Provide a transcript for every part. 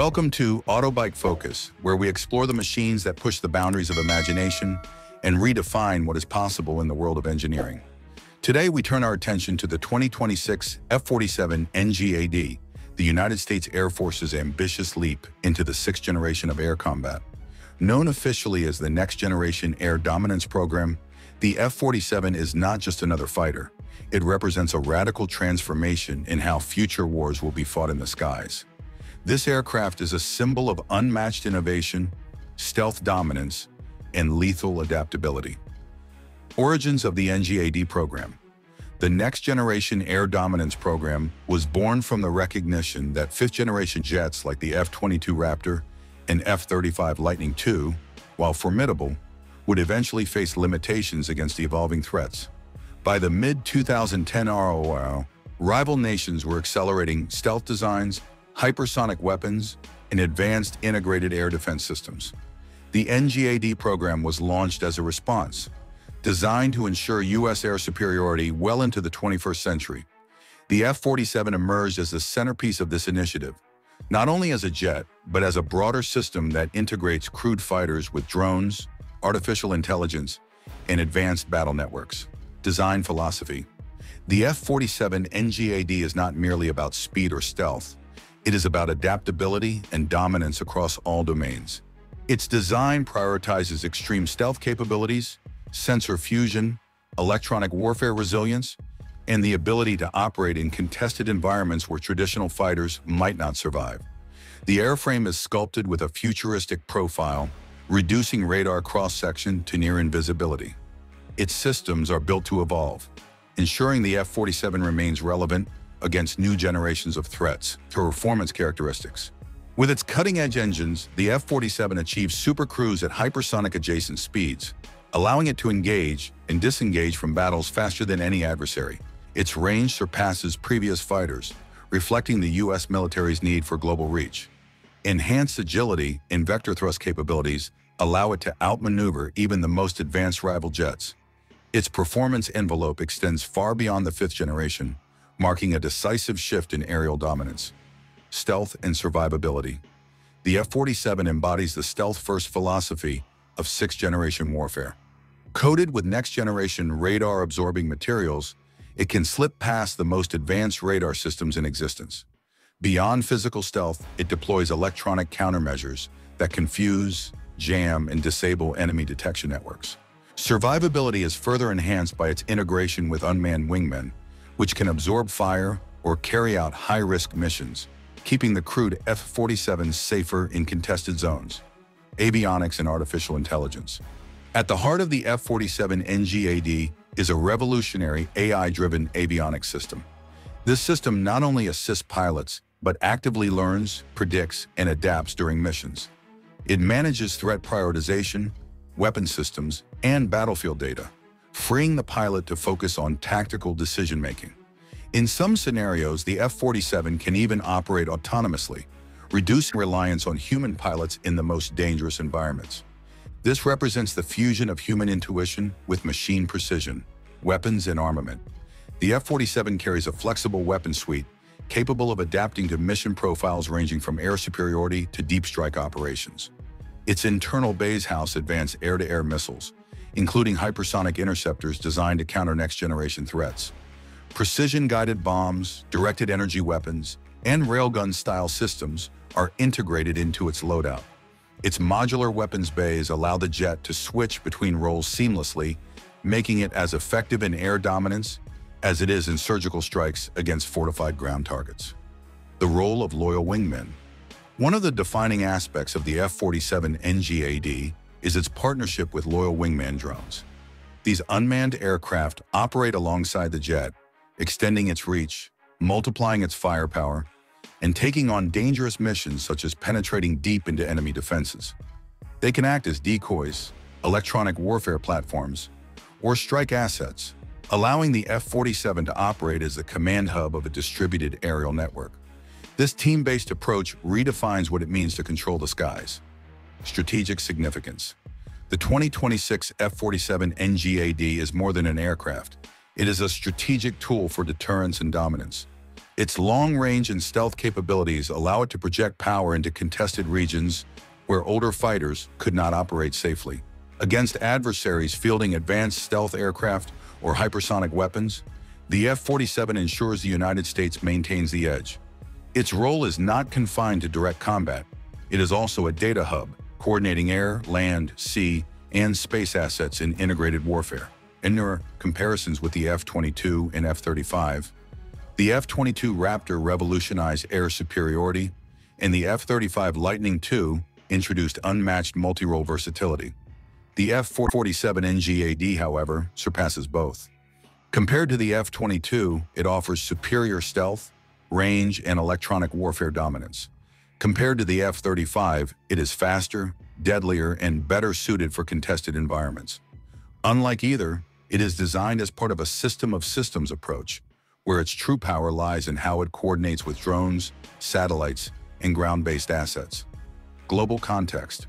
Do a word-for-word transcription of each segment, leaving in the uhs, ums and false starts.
Welcome to Autobike Focus, where we explore the machines that push the boundaries of imagination and redefine what is possible in the world of engineering. Today, we turn our attention to the twenty twenty-six F forty-seven N GAD, the United States Air Force's ambitious leap into the sixth generation of air combat. Known officially as the Next Generation Air Dominance Program, the F forty-seven is not just another fighter. It represents a radical transformation in how future wars will be fought in the skies. This aircraft is a symbol of unmatched innovation, stealth dominance, and lethal adaptability. Origins of the N GAD program. The Next Generation Air Dominance program was born from the recognition that fifth-generation jets like the F twenty-two Raptor and F thirty-five Lightning two, while formidable, would eventually face limitations against the evolving threats. By the mid two thousand ten era, rival nations were accelerating stealth designs, hypersonic weapons, and advanced integrated air defense systems. The N GAD program was launched as a response, designed to ensure U S air superiority well into the twenty-first century. The F forty-seven emerged as the centerpiece of this initiative, not only as a jet, but as a broader system that integrates crewed fighters with drones, artificial intelligence, and advanced battle networks. Design philosophy. The F forty-seven N GAD is not merely about speed or stealth. It is about adaptability and dominance across all domains. Its design prioritizes extreme stealth capabilities, sensor fusion, electronic warfare resilience, and the ability to operate in contested environments where traditional fighters might not survive. The airframe is sculpted with a futuristic profile, reducing radar cross-section to near invisibility. Its systems are built to evolve, ensuring the F forty-seven remains relevant against new generations of threats through performance characteristics. With its cutting-edge engines, the F forty-seven achieves supercruise at hypersonic adjacent speeds, allowing it to engage and disengage from battles faster than any adversary. Its range surpasses previous fighters, reflecting the U S military's need for global reach. Enhanced agility and vector thrust capabilities allow it to outmaneuver even the most advanced rival jets. Its performance envelope extends far beyond the fifth generation, marking a decisive shift in aerial dominance. Stealth and survivability. The F forty-seven embodies the stealth-first philosophy of sixth-generation warfare. Coated with next-generation radar-absorbing materials, it can slip past the most advanced radar systems in existence. Beyond physical stealth, it deploys electronic countermeasures that confuse, jam, and disable enemy detection networks. Survivability is further enhanced by its integration with unmanned wingmen, which can absorb fire or carry out high-risk missions, keeping the crewed F forty-seven safer in contested zones. Avionics and artificial intelligence. At the heart of the F forty-seven N GAD is a revolutionary A I-driven avionics system. This system not only assists pilots, but actively learns, predicts, and adapts during missions. It manages threat prioritization, weapon systems, and battlefield data, freeing the pilot to focus on tactical decision-making. In some scenarios, the F forty-seven can even operate autonomously, reducing reliance on human pilots in the most dangerous environments. This represents the fusion of human intuition with machine precision, weapons, and armament. The F forty-seven carries a flexible weapon suite capable of adapting to mission profiles ranging from air superiority to deep strike operations. Its internal base house advanced air-to-air missiles, including hypersonic interceptors designed to counter next-generation threats. Precision-guided bombs, directed energy weapons, and railgun-style systems are integrated into its loadout. Its modular weapons bays allow the jet to switch between roles seamlessly, making it as effective in air dominance as it is in surgical strikes against fortified ground targets. The role of loyal wingmen. One of the defining aspects of the F forty-seven N GAD is its partnership with loyal wingman drones. These unmanned aircraft operate alongside the jet, extending its reach, multiplying its firepower, and taking on dangerous missions such as penetrating deep into enemy defenses. They can act as decoys, electronic warfare platforms, or strike assets, allowing the F forty-seven to operate as the command hub of a distributed aerial network. This team-based approach redefines what it means to control the skies. Strategic significance. The twenty twenty-six F forty-seven N GAD is more than an aircraft. It is a strategic tool for deterrence and dominance. Its long-range and stealth capabilities allow it to project power into contested regions where older fighters could not operate safely. Against adversaries fielding advanced stealth aircraft or hypersonic weapons, the F forty-seven ensures the United States maintains the edge. Its role is not confined to direct combat. It is also a data hub, coordinating air, land, sea, and space assets in integrated warfare. In their comparisons with the F twenty-two and F thirty-five, the F twenty-two Raptor revolutionized air superiority, and the F thirty-five Lightning two introduced unmatched multi-role versatility. The F forty-seven N GAD, however, surpasses both. Compared to the F twenty-two, it offers superior stealth, range, and electronic warfare dominance. Compared to the F thirty-five, it is faster, deadlier, and better suited for contested environments. Unlike either, it is designed as part of a system of systems approach, where its true power lies in how it coordinates with drones, satellites, and ground-based assets. Global context.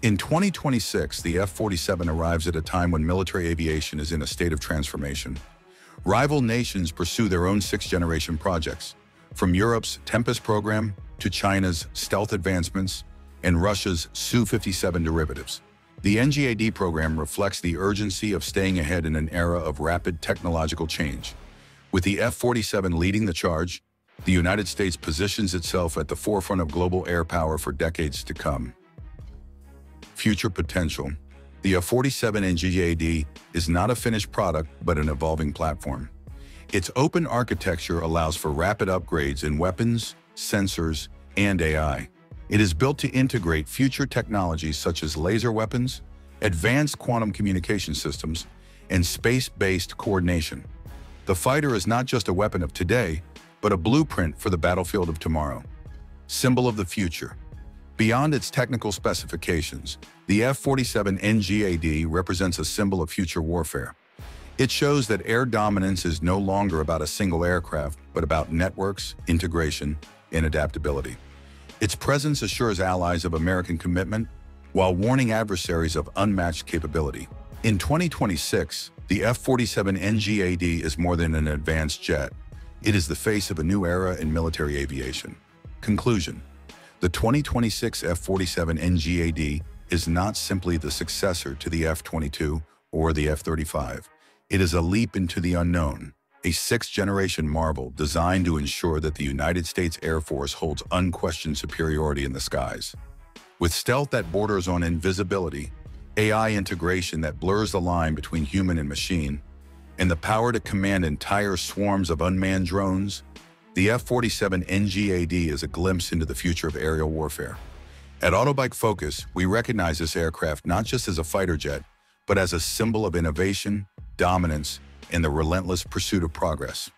In twenty twenty-six, the F forty-seven arrives at a time when military aviation is in a state of transformation. Rival nations pursue their own sixth-generation projects, from Europe's Tempest program to China's stealth advancements and Russia's S U fifty-seven derivatives. The N GAD program reflects the urgency of staying ahead in an era of rapid technological change. With the F forty-seven leading the charge, the United States positions itself at the forefront of global air power for decades to come. Future potential. The F forty-seven N GAD is not a finished product, but an evolving platform. Its open architecture allows for rapid upgrades in weapons, sensors, and A I. It is built to integrate future technologies such as laser weapons, advanced quantum communication systems, and space-based coordination. The fighter is not just a weapon of today, but a blueprint for the battlefield of tomorrow. Symbol of the future. Beyond its technical specifications, the F forty-seven N GAD represents a symbol of future warfare. It shows that air dominance is no longer about a single aircraft, but about networks, integration, and adaptability. Its presence assures allies of American commitment, while warning adversaries of unmatched capability. In twenty twenty-six, the F forty-seven N GAD is more than an advanced jet. It is the face of a new era in military aviation. Conclusion. The twenty twenty-six F forty-seven N GAD is not simply the successor to the F twenty-two or the F thirty-five. It is a leap into the unknown, a sixth-generation marvel designed to ensure that the United States Air Force holds unquestioned superiority in the skies. With stealth that borders on invisibility, A I integration that blurs the line between human and machine, and the power to command entire swarms of unmanned drones, the F forty-seven N GAD is a glimpse into the future of aerial warfare. At Autobike Focus, we recognize this aircraft not just as a fighter jet, but as a symbol of innovation, dominance, and the relentless pursuit of progress.